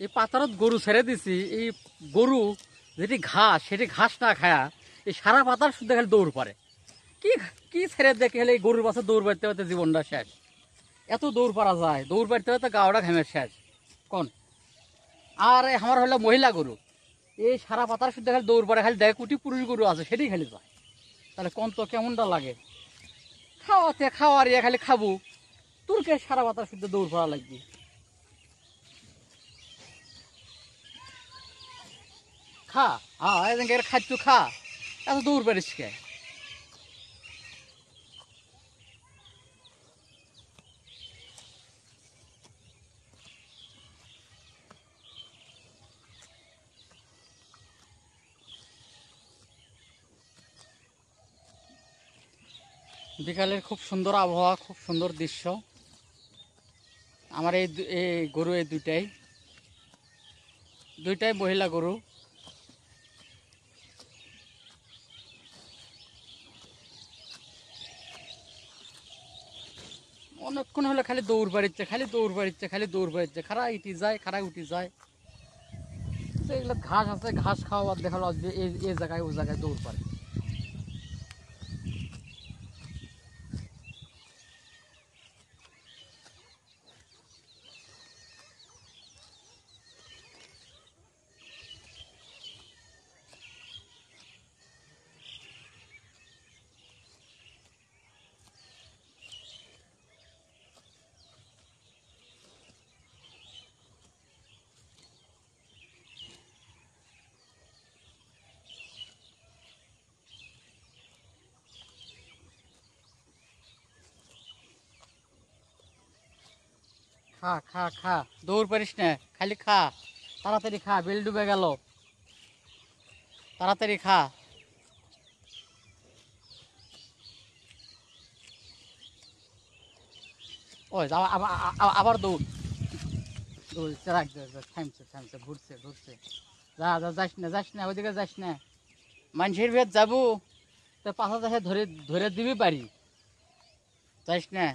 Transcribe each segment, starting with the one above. ये पातारत गरु छेड़े दीसी गरु जेटी घास सेटी घास ना खाया ये सारा पातार शुद्ध खाली दौड़ पड़े कि छेड़े देखे हेले गरुर पाशे दौड़ बाड़ते जीवनटा शेष एत दौड़ पड़ा जाए दौड़ बाड़ते गाँवटा घामे शेष कौन और हमार हलो महिला गरु ये सारा पातार शुद्ध खाली दौड़ पड़े खाली देख कोटी पुरुष गरु आछे सेटी खाली जाए ताहले कौन तो केमनटा लागे खावाते खावारिया खाली खाबो तुरके सारा पातार शुद्ध दौड़ पड़ा लागबे खा हाँ ये खाद्य खा एत दौड़ पड़िस के बिकालेर खूब सुंदर आबहावा खूब सुंदर दृश्य हमारे गरु दुईटाई महिला गरु अनेकक्षण हलो खाली दौड़ बाड़िते खाली दौड़ बाड़िते खाली दौड़ बाड़िते खारा इटी जाए खारा उठी जाए तो घास आछे घास खावा देखा जगह ओ जगह दौड़ बाड़े खा खा खा दौड़ पड़िस ना खाली खा ताड़ाताड़ी खा बेल डुबे गेल ताड़ाताड़ी खा ओ आबार दौड़ दौड़ राख थामछे घुरछे जा जा जास ना ओदिके जास ना मानुषेर भेद जाबो तो पाछा जासे धरे धरे दिबि पारि जास ना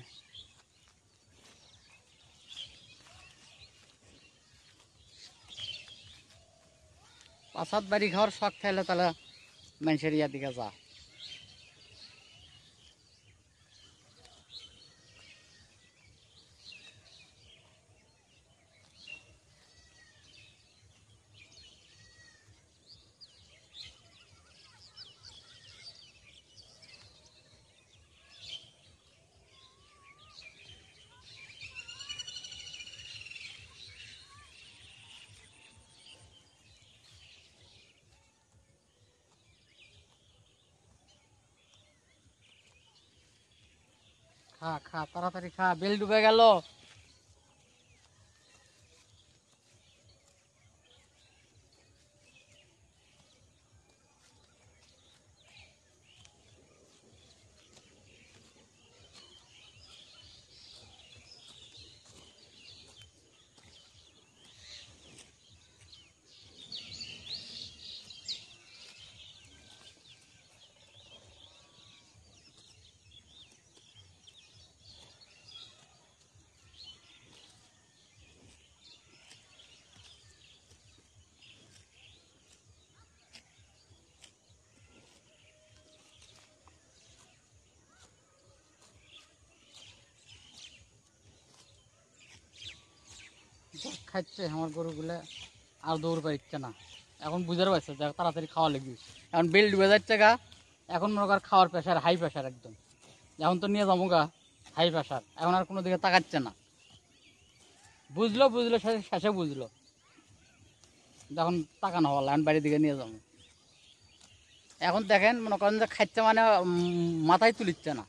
पासाद बाड़ी घर शख थे मानुषेर इया दिखे जा खा खा ताड़ाताड़ी खा बेल डुबे गेल खाচ্ছে আমার গরুগুলো আর দৌড় পাচ্ছে না এখন বুঝার পাচ্ছে যে তাড়াতাড়ি খাওয়া লাগবে এখন বেল ডুবে যাচ্ছে গা এখন মনে কর খাওয়ার প্রেশার হাই প্রেশার একদম এখন তো নিয়ে যাবো গা হাই প্রেশার এখন আর কোনো দিকে তাকাচ্ছে না বুঝলো বুঝলো শেষে বুঝলো এখন তাকানো হল এখন বাড়ির দিকে নিয়ে যাবো এখন দেখেন মনে করেন যে খাচ্ছে মানে মাথায় তুলিচ্ছে না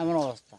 এমন অবস্থা।